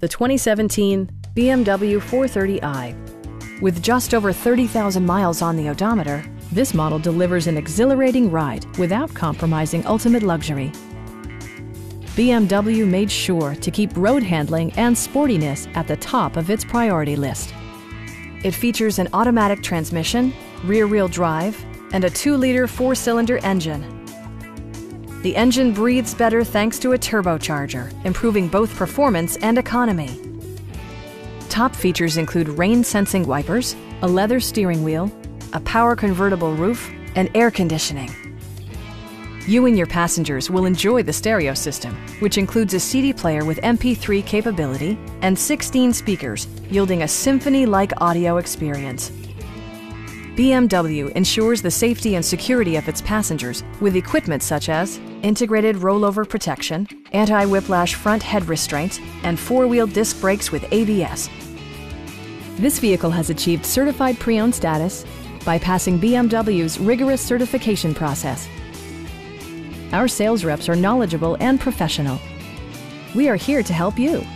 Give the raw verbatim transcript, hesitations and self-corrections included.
the twenty seventeen B M W four thirty i. With just over thirty thousand miles on the odometer, this model delivers an exhilarating ride without compromising ultimate luxury. B M W made sure to keep road handling and sportiness at the top of its priority list. It features an automatic transmission, rear-wheel drive, and a two liter four cylinder engine. The engine breathes better thanks to a turbocharger, improving both performance and economy. Top features include rain-sensing wipers, a leather steering wheel, a power convertible roof, and air conditioning. You and your passengers will enjoy the stereo system, which includes a C D player with M P three capability and sixteen speakers, yielding a symphony-like audio experience. B M W ensures the safety and security of its passengers with equipment such as integrated rollover protection, anti-whiplash front head restraints, and four-wheel disc brakes with A B S. This vehicle has achieved certified pre-owned status by passing B M W's rigorous certification process. Our sales reps are knowledgeable and professional. We are here to help you.